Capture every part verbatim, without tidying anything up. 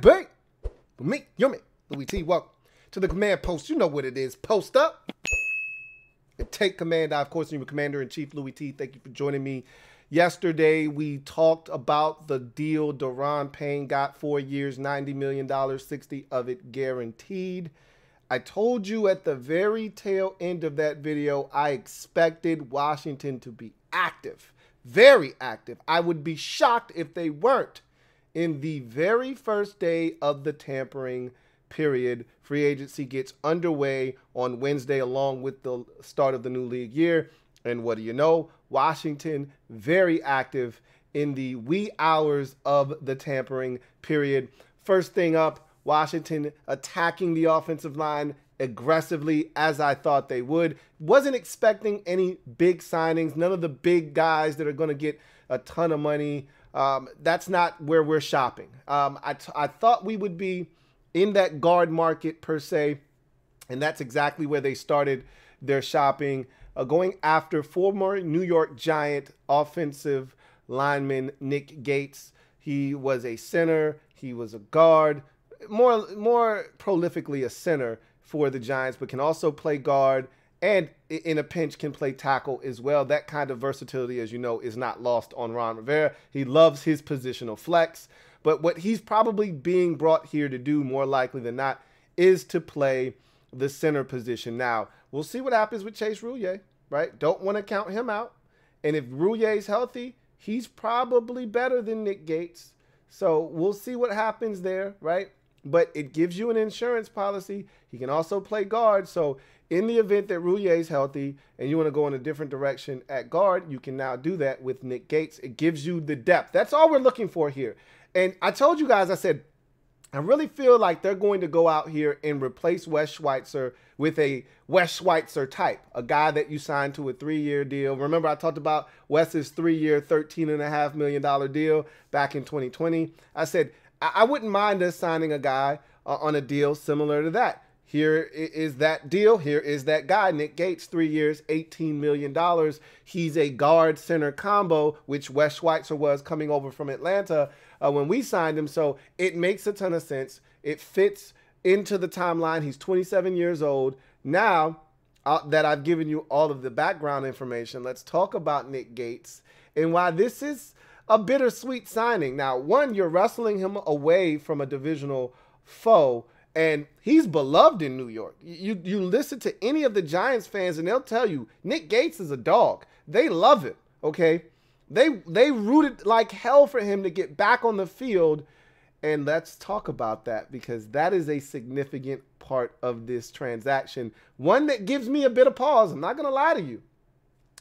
baby. For me, you're me. Louis T, welcome to the command post. You know what it is. Post up and take command. I, of course, am your commander-in-chief, Louis T. Thank you for joining me. Yesterday, we talked about the deal Daron Payne got, four years, ninety million dollars, sixty of it guaranteed. I told you at the very tail end of that video, I expected Washington to be active, very active. I would be shocked if they weren't in the very first day of the tampering period. Free agency gets underway on Wednesday along with the start of the new league year. And what do you know? Washington, very active in the wee hours of the tampering period. First thing up, Washington attacking the offensive line aggressively, as I thought they would. Wasn't expecting any big signings, none of the big guys that are going to get a ton of money. Um, that's not where we're shopping. Um, I, t I thought we would be in that guard market per se, and that's exactly where they started their shopping. Uh, going after former New York Giant offensive lineman Nick Gates. He was a center. He was a guard, more, more prolifically a center for the Giants, but can also play guard and in a pinch can play tackle as well. That kind of versatility, as you know, is not lost on Ron Rivera. He loves his positional flex, but what he's probably being brought here to do more likely than not is to play the center position. Now, we'll see what happens with Chase Roullet, right? Don't want to count him out. And if Rouillet's healthy, he's probably better than Nick Gates. So we'll see what happens there, right? But it gives you an insurance policy. He can also play guard. So in the event that Rouillet's healthy and you want to go in a different direction at guard, you can now do that with Nick Gates. It gives you the depth. That's all we're looking for here. And I told you guys, I said, I really feel like they're going to go out here and replace Wes Schweitzer with a Wes Schweitzer type, a guy that you signed to a three-year deal. Remember, I talked about Wes's three-year, thirteen point five million dollar deal back in twenty twenty. I said, I, I wouldn't mind us signing a guy uh, on a deal similar to that. Here is that deal. Here is that guy, Nick Gates, three years, eighteen million dollars. He's a guard-center combo, which Wes Schweitzer was coming over from Atlanta uh, when we signed him. So it makes a ton of sense. It fits into the timeline. He's twenty-seven years old. Now uh, that I've given you all of the background information, let's talk about Nick Gates and why this is a bittersweet signing. Now, one, you're wrestling him away from a divisional foe, and he's beloved in New York. You, you listen to any of the Giants fans and they'll tell you, Nick Gates is a dog. They love him, okay? They, they rooted like hell for him to get back on the field. And let's talk about that, because that is a significant part of this transaction. One that gives me a bit of pause. I'm not going to lie to you.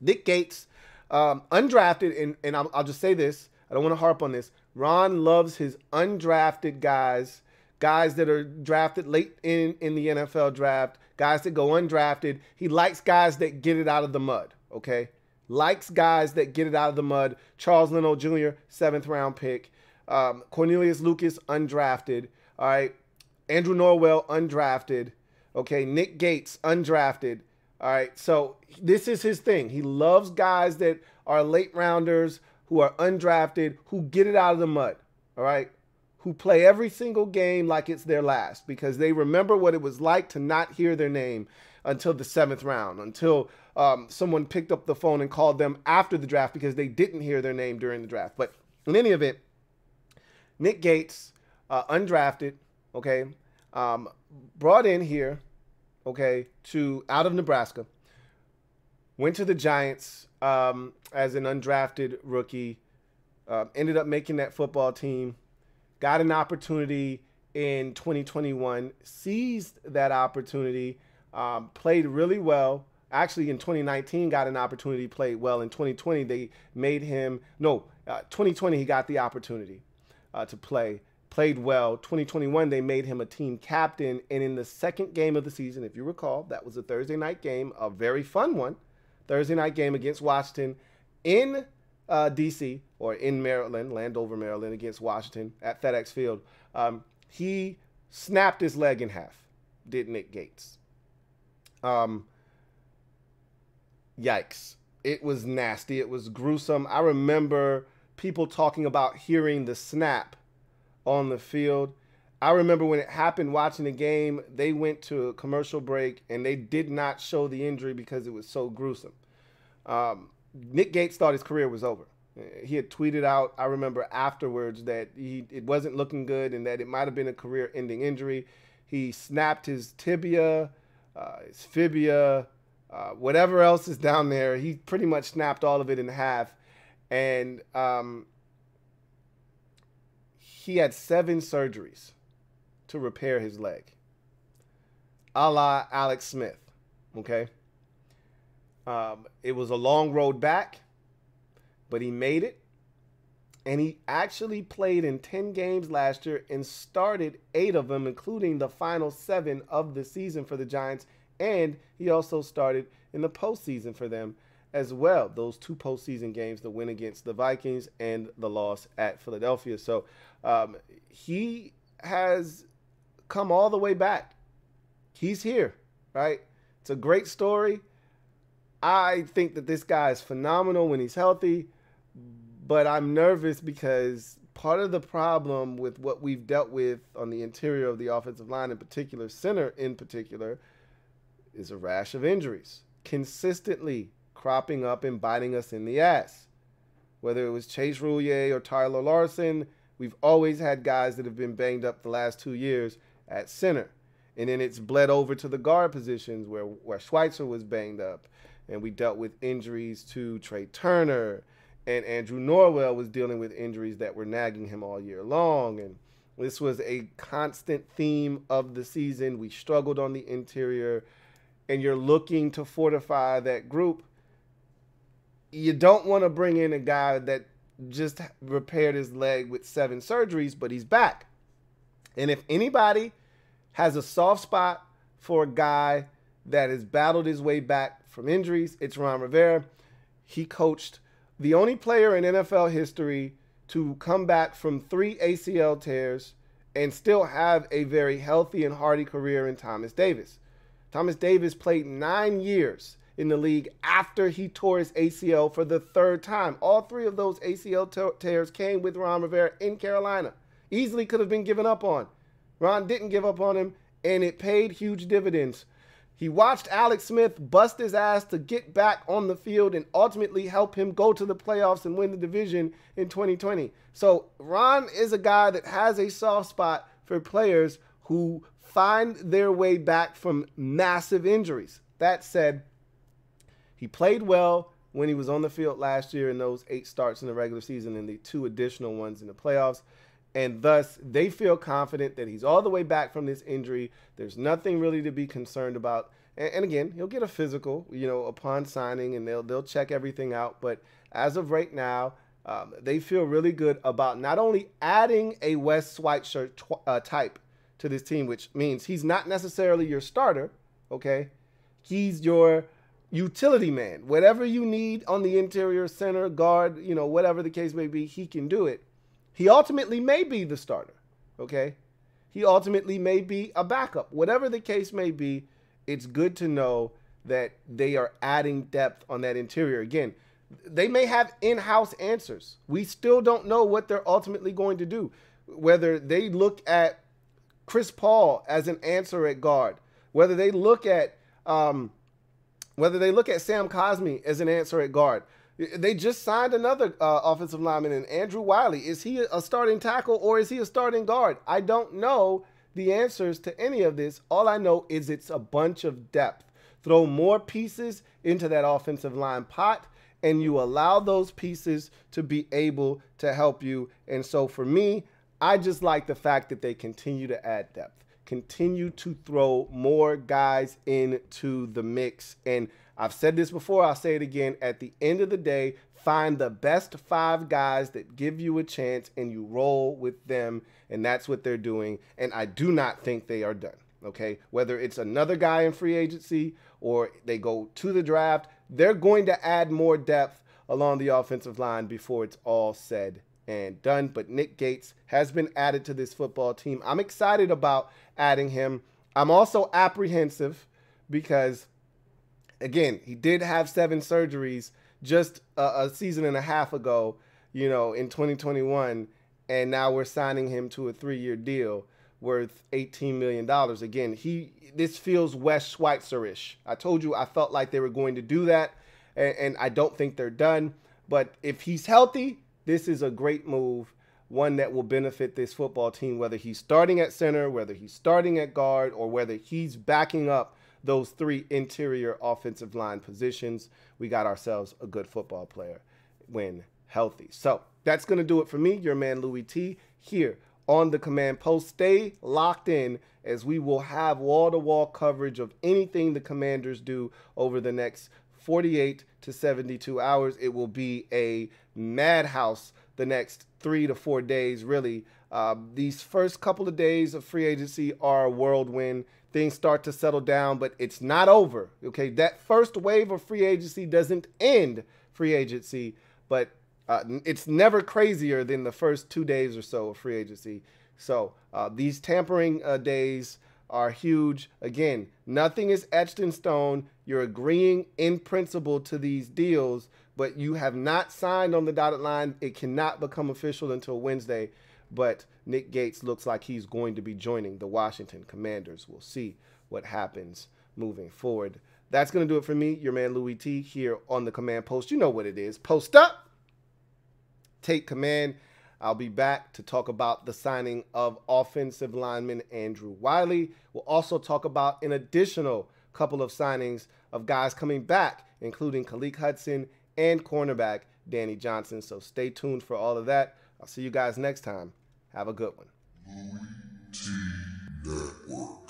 Nick Gates, um, undrafted, and, and I'll, I'll just say this. I don't want to harp on this. Ron loves his undrafted guys. Guys that are drafted late in, in the N F L draft, guys that go undrafted. He likes guys that get it out of the mud, okay? Likes guys that get it out of the mud. Charles Leno Junior, seventh round pick. Um, Cornelius Lucas, undrafted, all right? Andrew Norwell, undrafted, okay? Nick Gates, undrafted, all right? So this is his thing. He loves guys that are late rounders, who are undrafted, who get it out of the mud, all right? Who play every single game like it's their last, because they remember what it was like to not hear their name until the seventh round, until um, someone picked up the phone and called them after the draft because they didn't hear their name during the draft. But in any event, Nick Gates, uh, undrafted, okay, um, brought in here, okay, to out of Nebraska, went to the Giants um, as an undrafted rookie, uh, ended up making that football team. Got an opportunity in twenty twenty-one, seized that opportunity, um, played really well. Actually, in twenty nineteen, got an opportunity, played well. In twenty twenty, they made him, no, uh, twenty twenty, he got the opportunity uh, to play, played well. twenty twenty-one, they made him a team captain. And in the second game of the season, if you recall, that was a Thursday night game, a very fun one, Thursday night game against Washington in Uh, D C, or in Maryland, Landover, Maryland, against Washington at FedEx Field. Um, he snapped his leg in half, did Nick Gates. Um, yikes. It was nasty. It was gruesome. I remember people talking about hearing the snap on the field. I remember when it happened, watching the game, they went to a commercial break and they did not show the injury because it was so gruesome. Um, Nick Gates thought his career was over. He had tweeted out, I remember afterwards, that he, it wasn't looking good and that it might have been a career-ending injury. He snapped his tibia, uh, his fibula, uh, whatever else is down there. He pretty much snapped all of it in half. And um, he had seven surgeries to repair his leg, a la Alex Smith, okay? Um, it was a long road back, but he made it, and he actually played in ten games last year and started eight of them, including the final seven of the season for the Giants, and he also started in the postseason for them as well, those two postseason games, the win against the Vikings and the loss at Philadelphia. So um, he has come all the way back. He's here, right? It's a great story. I think that this guy is phenomenal when he's healthy, but I'm nervous because part of the problem with what we've dealt with on the interior of the offensive line in particular, center in particular, is a rash of injuries consistently cropping up and biting us in the ass. Whether it was Chase Roullet or Tyler Larson, we've always had guys that have been banged up the last two years at center. And then it's bled over to the guard positions where, where Schweitzer was banged up. And we dealt with injuries to Trey Turner, and Andrew Norwell was dealing with injuries that were nagging him all year long. And this was a constant theme of the season. We struggled on the interior, and you're looking to fortify that group. You don't want to bring in a guy that just repaired his leg with seven surgeries, but he's back. And if anybody has a soft spot for a guy that has battled his way back from injuries, it's Ron Rivera. He coached the only player in N F L history to come back from three A C L tears and still have a very healthy and hearty career in Thomas Davis. Thomas Davis played nine years in the league after he tore his A C L for the third time. All three of those A C L tears came with Ron Rivera in Carolina. Easily could have been given up on. Ron didn't give up on him, and it paid huge dividends. He watched Alex Smith bust his ass to get back on the field and ultimately help him go to the playoffs and win the division in twenty twenty. So Ron is a guy that has a soft spot for players who find their way back from massive injuries. That said, he played well when he was on the field last year in those eight starts in the regular season and the two additional ones in the playoffs. And thus, they feel confident that he's all the way back from this injury. There's nothing really to be concerned about. And, and again, he'll get a physical, you know, upon signing, and they'll they'll check everything out. But as of right now, um, they feel really good about not only adding a Wes Schweitzer uh, type to this team, which means he's not necessarily your starter, okay? He's your utility man. Whatever you need on the interior, center, guard, you know, whatever the case may be, he can do it. He ultimately may be the starter, okay? He ultimately may be a backup. Whatever the case may be, it's good to know that they are adding depth on that interior. Again, they may have in-house answers. We still don't know what they're ultimately going to do, whether they look at Chris Paul as an answer at guard, whether they look at um, whether they look at Sam Cosmi as an answer at guard. They just signed another uh, offensive lineman, and Andrew Wiley. Is he a starting tackle or is he a starting guard? I don't know the answers to any of this. All I know is it's a bunch of depth. Throw more pieces into that offensive line pot, and you allow those pieces to be able to help you. And so for me, I just like the fact that they continue to add depth, continue to throw more guys into the mix. And I've said this before, I'll say it again. At the end of the day, find the best five guys that give you a chance and you roll with them, and that's what they're doing. And I do not think they are done, okay? Whether it's another guy in free agency or they go to the draft, they're going to add more depth along the offensive line before it's all said and done. But Nick Gates has been added to this football team. I'm excited about adding him. I'm also apprehensive because, again, he did have seven surgeries just a, a season and a half ago, you know, in twenty twenty-one, and now we're signing him to a three-year deal worth eighteen million dollars. Again, he this feels Wes Schweitzer-ish. I told you I felt like they were going to do that, and, and I don't think they're done. But if he's healthy, this is a great move, one that will benefit this football team, whether he's starting at center, whether he's starting at guard, or whether he's backing up those three interior offensive line positions. We got ourselves a good football player when healthy. So that's going to do it for me, your man Louis T, here on the Command Post. Stay locked in as we will have wall-to-wall coverage of anything the Commanders do over the next forty-eight to seventy-two hours. It will be a madhouse the next three to four days, really. Uh, these first couple of days of free agency are a whirlwind. Things start to settle down, but it's not over, okay? That first wave of free agency doesn't end free agency, but uh, it's never crazier than the first two days or so of free agency. So uh, these tampering uh, days are huge. Again, nothing is etched in stone. You're agreeing in principle to these deals, but you have not signed on the dotted line. It cannot become official until Wednesday, but Nick Gates looks like he's going to be joining the Washington Commanders. We'll see what happens moving forward. That's going to do it for me, your man Louis T, here on the Command Post. You know what it is. Post up, take command. I'll be back to talk about the signing of offensive lineman Andrew Wiley. We'll also talk about an additional couple of signings of guys coming back, including Kalik Hudson and cornerback Danny Johnson. So stay tuned for all of that. I'll see you guys next time. Have a good one. Louis T Network.